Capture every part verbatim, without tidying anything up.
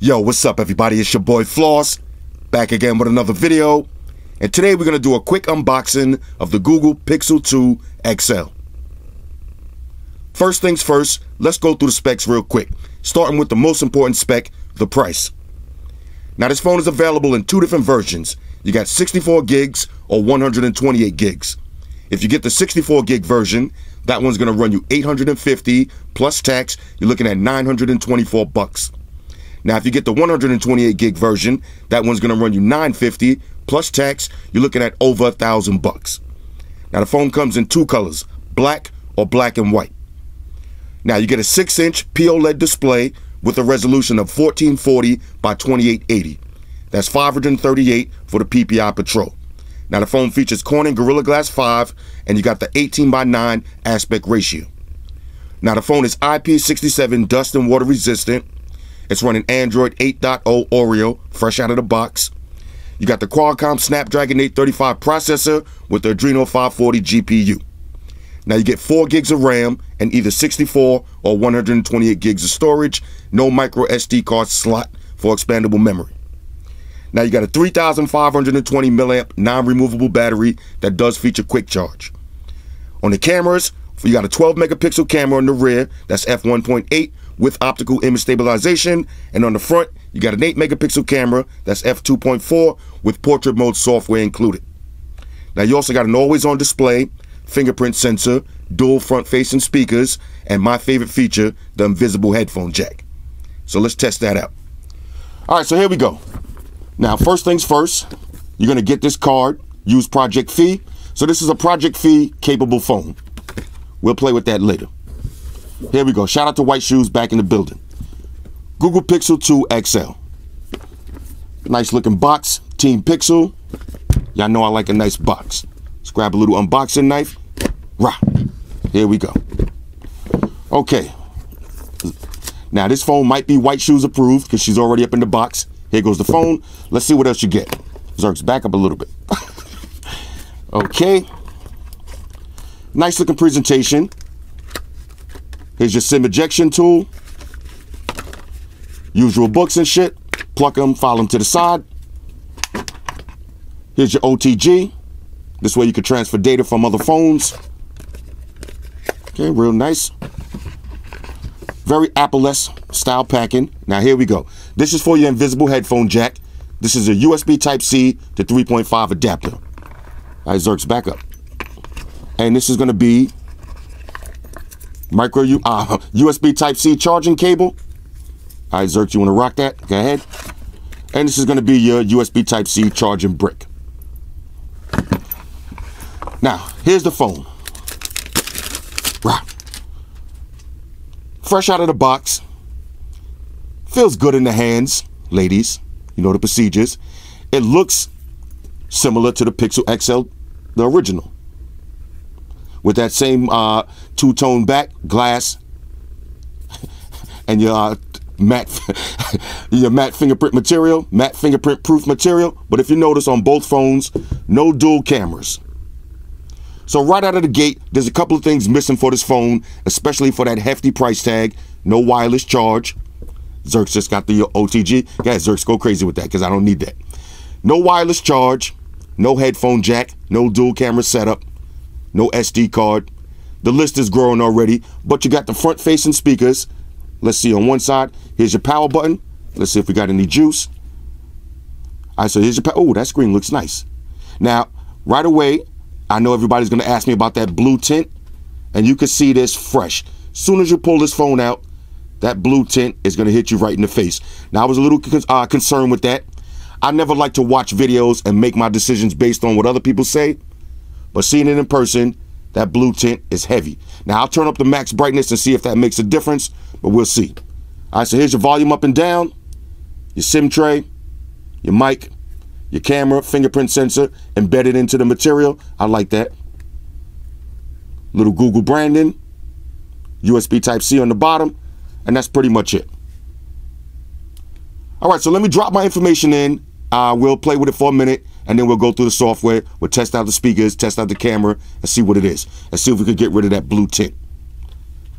Yo, what's up everybody, it's your boy Floss, back again with another video, and today we're going to do a quick unboxing of the Google Pixel two X L. First things first, let's go through the specs real quick, starting with the most important spec, the price. Now this phone is available in two different versions. You got sixty-four gigs or one hundred twenty-eight gigs. If you get the sixty-four gig version, that one's going to run you eight hundred fifty plus tax, you're looking at nine hundred twenty-four bucks. Now, if you get the one hundred twenty-eight gig version, that one's going to run you nine hundred fifty dollars plus tax. You're looking at over a thousand bucks. Now, the phone comes in two colors, black or black and white. Now, you get a six inch P O L E D display with a resolution of fourteen forty by twenty-eight eighty. That's five hundred thirty-eight for the P P I Patrol. Now, the phone features Corning Gorilla Glass five, and you got the eighteen by nine aspect ratio. Now, the phone is I P sixty-seven dust and water resistant. It's running Android eight point oh Oreo, fresh out of the box. You got the Qualcomm Snapdragon eight thirty-five processor with the Adreno five forty G P U. Now you get four gigs of RAM and either sixty-four or one hundred twenty-eight gigs of storage. No micro S D card slot for expandable memory. Now you got a three thousand five hundred twenty milliamp non-removable battery that does feature quick charge. On the cameras, you got a twelve megapixel camera on the rear, that's f one point eight, with optical image stabilization, and on the front you got an eight megapixel camera, that's f two point four, with portrait mode software included. Now you also got an always on display, fingerprint sensor, dual front facing speakers, and my favorite feature, the invisible headphone jack. So let's test that out. Alright, so here we go. Now first things first, you're going to get this card, use Project Fi. So this is a Project Fi capable phone. We'll play with that later. Here we go. Shout out to White Shoes back in the building. Google Pixel two X L. Nice looking box. Team Pixel. Y'all know I like a nice box. Let's grab a little unboxing knife. Rah. Here we go. Okay. Now this phone might be White Shoes approved because she's already up in the box. Here goes the phone. Let's see what else you get. Zerks, back up a little bit. Okay. Nice looking presentation. Here's your SIM ejection tool. Usual books and shit. Pluck them, file them to the side. Here's your O T G. This way you can transfer data from other phones. Okay, real nice. Very Apple-esque style packing. Now here we go. This is for your invisible headphone jack. This is a U S B Type C to three point five adapter. All right, Zerks, back up. And this is going to be micro U uh, U S B Type C charging cable. All right, Zerk, you want to rock that? Go ahead. And this is going to be your U S B Type C charging brick. Now, here's the phone. Rock. Fresh out of the box. Feels good in the hands, ladies. You know the procedures. It looks similar to the Pixel X L, the original, with that same uh, two-tone back glass and your uh, matte your matte fingerprint material, matte fingerprint proof material. But if you notice on both phones, no dual cameras. So right out of the gate, there's a couple of things missing for this phone, especially for that hefty price tag. No wireless charge. Zerks just got the O T G. Guys, Zerks, go crazy with that because I don't need that. No wireless charge, no headphone jack, no dual camera setup. No S D card. The list is growing already, but you got the front facing speakers. Let's see on one side. Here's your power button. Let's see if we got any juice. All right, so here's your power. Oh, that screen looks nice. Now, right away, I know everybody's going to ask me about that blue tint, and you can see this fresh. As soon as you pull this phone out, that blue tint is going to hit you right in the face. Now, I was a little uh, concerned with that. I never like to watch videos and make my decisions based on what other people say. But seeing it in person, that blue tint is heavy. Now, I'll turn up the max brightness and see if that makes a difference, but we'll see. All right, so here's your volume up and down, your SIM tray, your mic, your camera, fingerprint sensor embedded into the material. I like that. Little Google branding, U S B Type C on the bottom, and that's pretty much it. All right, so let me drop my information in. Uh, we'll play with it for a minute, and then we'll go through the software. We'll test out the speakers, test out the camera, and see what it is. And see if we could get rid of that blue tint.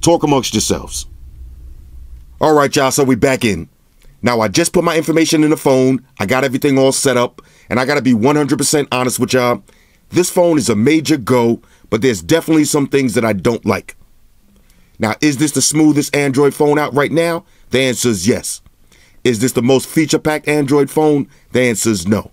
Talk amongst yourselves. All right, y'all, so we back in. Now, I just put my information in the phone. I got everything all set up, and I got to be one hundred percent honest with y'all. This phone is a major go, but there's definitely some things that I don't like. Now, is this the smoothest Android phone out right now? The answer is yes. Is this the most feature-packed Android phone? The answer is no.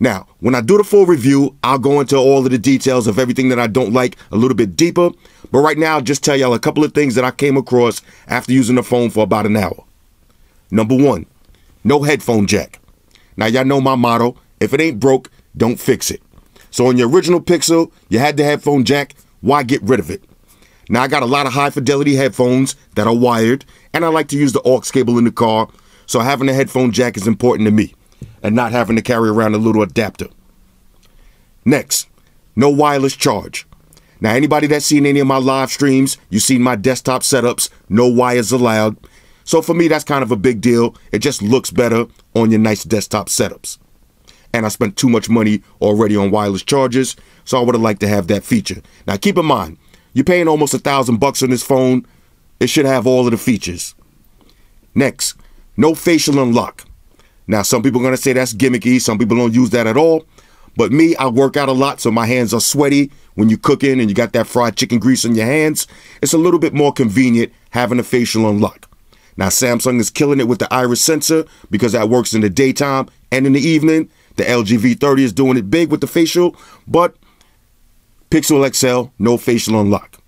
Now, when I do the full review, I'll go into all of the details of everything that I don't like a little bit deeper. But right now, I'll just tell y'all a couple of things that I came across after using the phone for about an hour. Number one, no headphone jack. Now, y'all know my motto, if it ain't broke, don't fix it. So on your original Pixel, you had the headphone jack, why get rid of it? Now, I got a lot of high-fidelity headphones that are wired, and I like to use the aux cable in the car, so having a headphone jack is important to me, and not having to carry around a little adapter. Next, no wireless charge. Now, anybody that's seen any of my live streams, you've seen my desktop setups, no wires allowed. So for me, that's kind of a big deal. It just looks better on your nice desktop setups. And I spent too much money already on wireless chargers, so I would have liked to have that feature. Now, keep in mind, you're paying almost a thousand bucks on this phone. It should have all of the features. Next, no facial unlock. Now, some people are going to say that's gimmicky. Some people don't use that at all. But me, I work out a lot, so my hands are sweaty. When you're cooking and you got that fried chicken grease on your hands, it's a little bit more convenient having a facial unlock. Now, Samsung is killing it with the iris sensor because that works in the daytime and in the evening. The L G V thirty is doing it big with the facial, but Pixel X L, no facial unlock.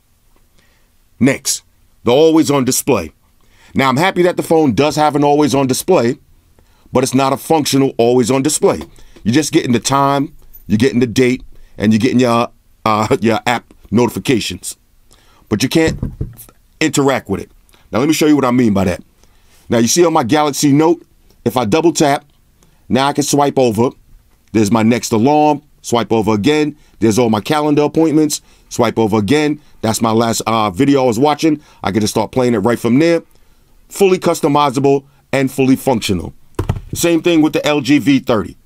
Next, the always-on display. Now, I'm happy that the phone does have an always-on display, but it's not a functional always-on display. You're just getting the time, you're getting the date, and you're getting your, uh, your app notifications. But you can't interact with it. Now, let me show you what I mean by that. Now, you see on my Galaxy Note, if I double tap, now I can swipe over. There's my next alarm, swipe over again. There's all my calendar appointments, swipe over again. That's my last uh, video I was watching. I can just start playing it right from there. Fully customizable and fully functional. Same thing with the L G V thirty.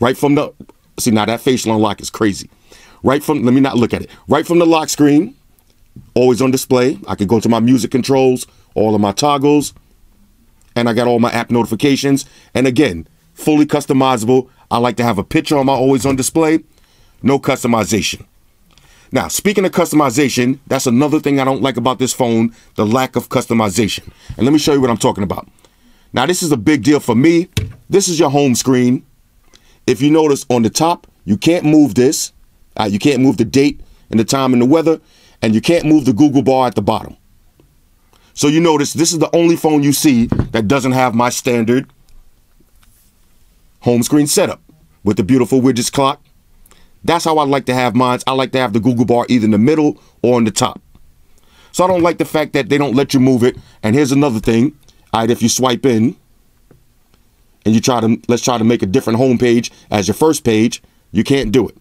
Right from the, see now that facial unlock is crazy. Right from, let me not look at it. Right from the lock screen, always on display. I can go to my music controls, all of my toggles, and I got all my app notifications. And again, fully customizable. I like to have a picture on my always on display. No customization. Now, speaking of customization, that's another thing I don't like about this phone, the lack of customization. And let me show you what I'm talking about. Now, this is a big deal for me. This is your home screen. If you notice on the top, you can't move this. Uh, you can't move the date and the time and the weather. And you can't move the Google bar at the bottom. So you notice this is the only phone you see that doesn't have my standard home screen setup with the beautiful widgets clock. That's how I like to have mine. I like to have the Google bar either in the middle or on the top. So I don't like the fact that they don't let you move it. And here's another thing. Alright, if you swipe in and you try to, let's try to make a different home page as your first page, you can't do it.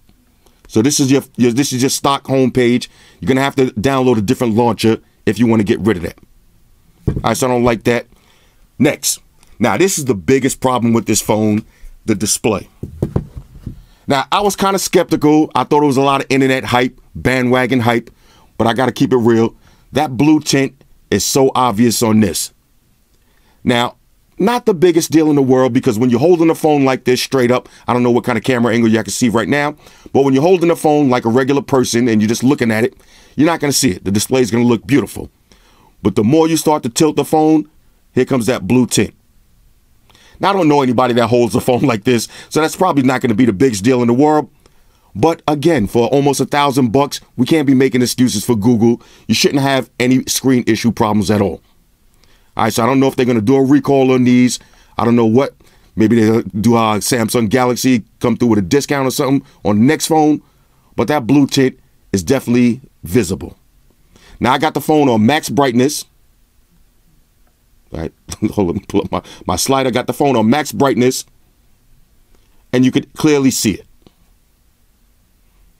So this is your, your this is your stock home page. You're gonna have to download a different launcher if you want to get rid of that. Alright, so I don't like that. Next, now this is the biggest problem with this phone, the display. Now I was kind of skeptical. I thought it was a lot of internet hype, bandwagon hype, but I gotta keep it real. That blue tint is so obvious on this. Now, not the biggest deal in the world because when you're holding a phone like this straight up, I don't know what kind of camera angle you can see right now, but when you're holding a phone like a regular person and you're just looking at it, you're not going to see it. The display is going to look beautiful. But the more you start to tilt the phone, here comes that blue tint. Now, I don't know anybody that holds a phone like this, so that's probably not going to be the biggest deal in the world. But again, for almost a thousand bucks, we can't be making excuses for Google. You shouldn't have any screen issue problems at all. Alright, so I don't know if they're going to do a recall on these. I don't know what. Maybe they'll do a Samsung Galaxy, come through with a discount or something on the next phone. But that blue tint is definitely visible. Now, I got the phone on max brightness. Alright, hold on, let me pull up my, my slider. I got the phone on max brightness. And you could clearly see it.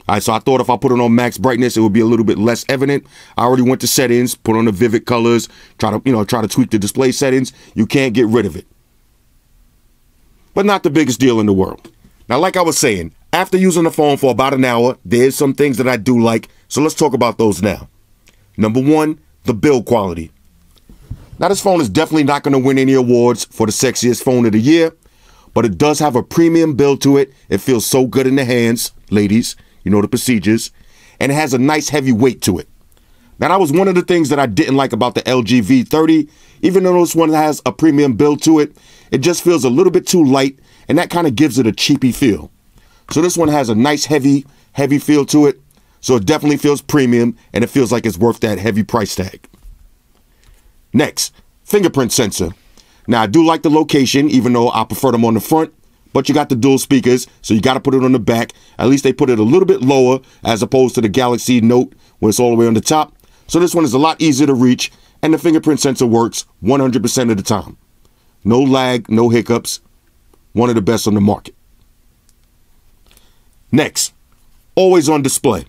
Alright, so I thought if I put it on max brightness, it would be a little bit less evident. I already went to settings, put on the vivid colors, try to, you know, try to tweak the display settings. You can't get rid of it. But not the biggest deal in the world. Now, like I was saying, after using the phone for about an hour, there's some things that I do like. So let's talk about those now. Number one, the build quality. Now, this phone is definitely not going to win any awards for the sexiest phone of the year, but it does have a premium build to it. It feels so good in the hands, ladies. You know the procedures. And it has a nice heavy weight to it. Now, that was one of the things that I didn't like about the L G V thirty. Even though this one has a premium build to it, it just feels a little bit too light, and that kind of gives it a cheapy feel. So this one has a nice heavy, heavy feel to it. So it definitely feels premium, and it feels like it's worth that heavy price tag. Next, fingerprint sensor. Now, I do like the location, even though I prefer them on the front, but you got the dual speakers, so you got to put it on the back. At least they put it a little bit lower as opposed to the Galaxy Note when it's all the way on the top. So this one is a lot easier to reach, and the fingerprint sensor works one hundred percent of the time. No lag, no hiccups. One of the best on the market. Next, always on display.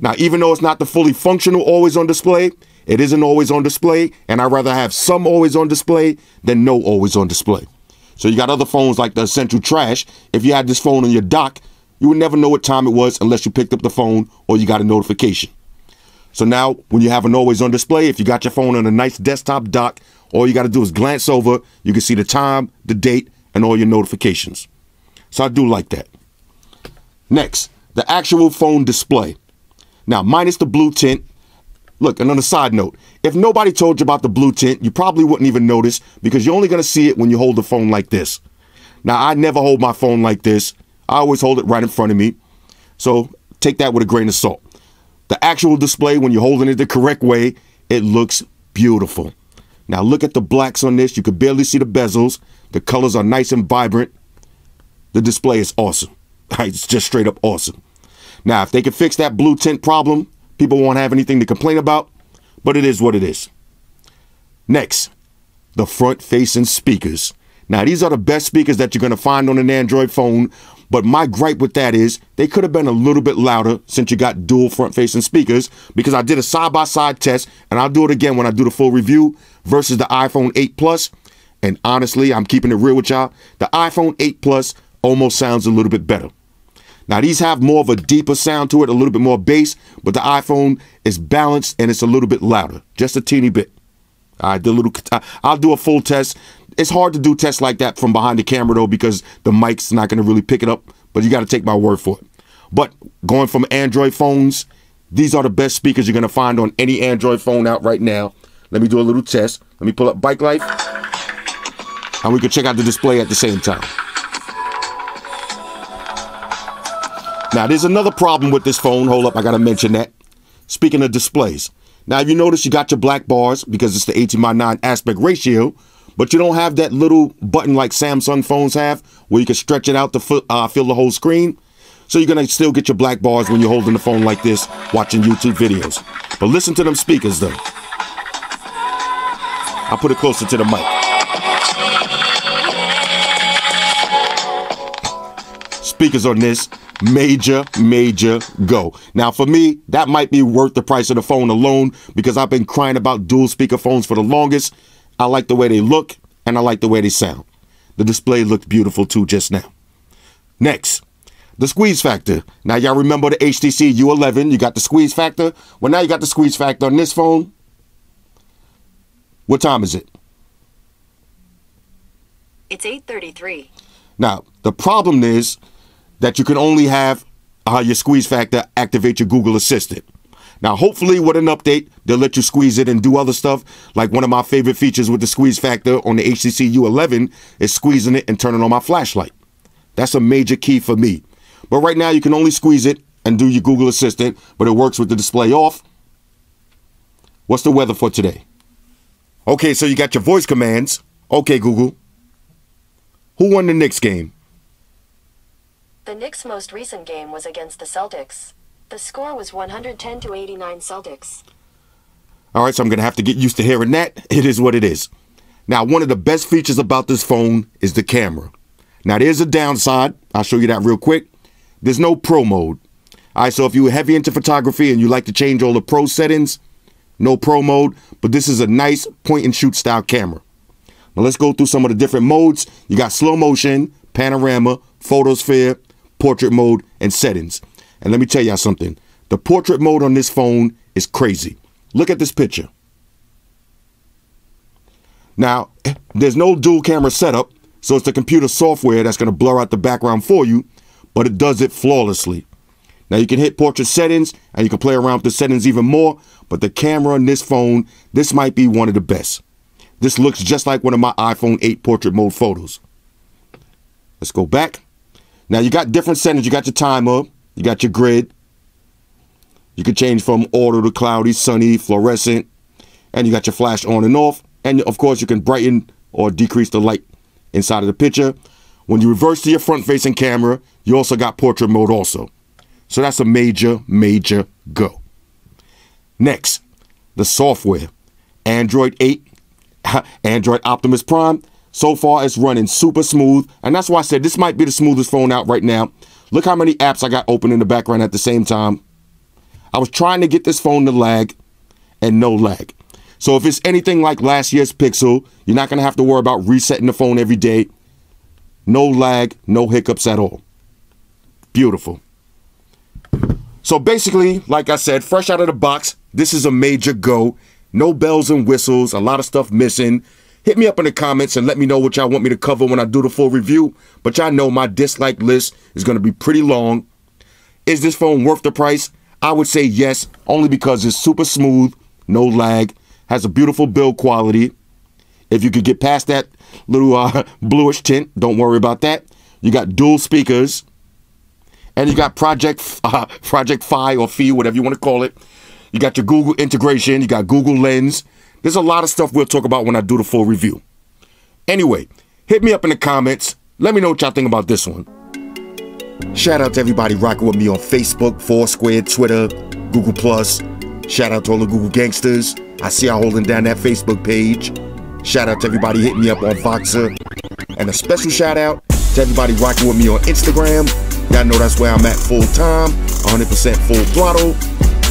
Now, even though it's not the fully functional always on display, it isn't always on display, and I'd rather have some always on display than no always on display. So you got other phones like the Essential Trash. If you had this phone on your dock, you would never know what time it was unless you picked up the phone or you got a notification. So now when you have an always on display, if you got your phone on a nice desktop dock, all you got to do is glance over. You can see the time, the date, and all your notifications. So I do like that. Next, the actual phone display. Now, minus the blue tint. Look, and on a side note, if nobody told you about the blue tint, you probably wouldn't even notice because you're only going to see it when you hold the phone like this. Now, I never hold my phone like this. I always hold it right in front of me. So take that with a grain of salt. The actual display, when you're holding it the correct way, it looks beautiful. Now, look at the blacks on this. You can barely see the bezels. The colors are nice and vibrant. The display is awesome. It's just straight up awesome. Now, if they can fix that blue tint problem, people won't have anything to complain about, but it is what it is. Next, the front-facing speakers. Now, these are the best speakers that you're going to find on an Android phone, but my gripe with that is they could have been a little bit louder since you got dual front-facing speakers, because I did a side-by-side test, and I'll do it again when I do the full review, versus the iPhone eight Plus, and honestly, I'm keeping it real with y'all, the iPhone eight Plus almost sounds a little bit better. Now, these have more of a deeper sound to it, a little bit more bass, but the iPhone is balanced and it's a little bit louder, just a teeny bit. All right, the little, I'll do a full test. It's hard to do tests like that from behind the camera, though, because the mic's not going to really pick it up, but you got to take my word for it. But going from Android phones, these are the best speakers you're going to find on any Android phone out right now. Let me do a little test. Let me pull up Bike Life, and we can check out the display at the same time. Now, there's another problem with this phone. Hold up, I gotta mention that. Speaking of displays. Now, if you notice, you got your black bars because it's the eighteen by nine aspect ratio, but you don't have that little button like Samsung phones have where you can stretch it out to uh, fill the whole screen. So you're gonna still get your black bars when you're holding the phone like this, watching YouTube videos. But listen to them speakers, though. I'll put it closer to the mic. Speakers on this. Major, major go. Now, for me, that might be worth the price of the phone alone because I've been crying about dual speaker phones for the longest. I like the way they look and I like the way they sound. The display looked beautiful too just now. Next, the squeeze factor. Now, y'all remember the H T C U eleven, you got the squeeze factor. Well, now you got the squeeze factor on this phone. What time is it? It's eight thirty-three. Now, the problem is that you can only have uh, your squeeze factor activate your Google Assistant. Now, hopefully with an update, they'll let you squeeze it and do other stuff. Like one of my favorite features with the squeeze factor on the H T C U eleven is squeezing it and turning on my flashlight. That's a major key for me. But right now, you can only squeeze it and do your Google Assistant, but it works with the display off. What's the weather for today? Okay, so you got your voice commands. Okay, Google. Who won the Knicks game? The Knicks' most recent game was against the Celtics. The score was one hundred ten to eighty-nine Celtics. All right, so I'm going to have to get used to hearing that. It is what it is. Now, one of the best features about this phone is the camera. Now, there's a downside. I'll show you that real quick. There's no pro mode. All right, so if you're heavy into photography and you like to change all the pro settings, no pro mode, but this is a nice point-and-shoot style camera. Now, let's go through some of the different modes. You got slow motion, panorama, photosphere, portrait mode, and settings. And let me tell y'all something. The portrait mode on this phone is crazy. Look at this picture. Now, there's no dual camera setup, so it's the computer software that's going to blur out the background for you, but it does it flawlessly. Now, you can hit portrait settings, and you can play around with the settings even more, but the camera on this phone, this might be one of the best. This looks just like one of my iPhone eight portrait mode photos. Let's go back. Now, you got different settings. You got your time up. You got your grid. You can change from auto to cloudy, sunny, fluorescent, and you got your flash on and off. And, of course, you can brighten or decrease the light inside of the picture. When you reverse to your front-facing camera, you also got portrait mode also. So that's a major, major go. Next, the software. Android eight, Android Optimus Prime. So far, it's running super smooth, and that's why I said this might be the smoothest phone out right now. Look how many apps I got open in the background at the same time. I was trying to get this phone to lag, and no lag. So if it's anything like last year's Pixel, you're not going to have to worry about resetting the phone every day. No lag, no hiccups at all. Beautiful. So basically, like I said, fresh out of the box, this is a major go. No bells and whistles, a lot of stuff missing. Hit me up in the comments and let me know what y'all want me to cover when I do the full review. But y'all know my dislike list is going to be pretty long. Is this phone worth the price? I would say yes, only because it's super smooth, no lag, has a beautiful build quality. If you could get past that little uh, bluish tint, don't worry about that. You got dual speakers. And you got Project uh, Project Fi or Fi, whatever you want to call it. You got your Google integration. You got Google Lens. There's a lot of stuff we'll talk about when I do the full review. Anyway, hit me up in the comments. Let me know what y'all think about this one. Shout out to everybody rocking with me on Facebook, Foursquare, Twitter, Google Plus. Shout out to all the Google gangsters. I see y'all holding down that Facebook page. Shout out to everybody hitting me up on Voxer. And a special shout out to everybody rocking with me on Instagram. Y'all know that's where I'm at full time, one hundred percent full throttle.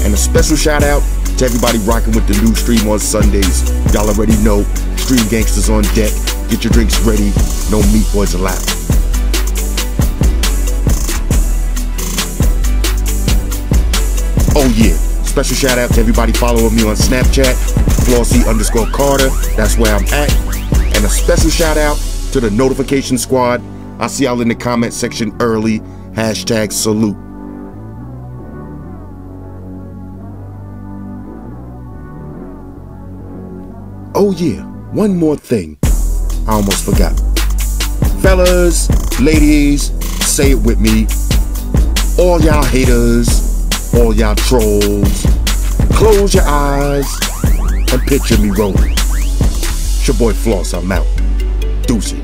And a special shout out to everybody rocking with the new stream on Sundays. Y'all already know, Stream Gangsters on deck. Get your drinks ready, no meat boys allowed. Oh yeah, special shout out to everybody following me on Snapchat, Flossy underscore Carter, that's where I'm at. And a special shout out to the notification squad. I'll see y'all in the comment section early. Hashtag salute. Oh yeah, one more thing. I almost forgot. Fellas, ladies, say it with me. All y'all haters, all y'all trolls, close your eyes and picture me rolling. It's your boy Floss, I'm out. Deuces.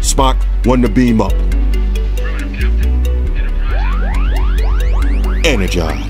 Spock, one to beam up. Energize.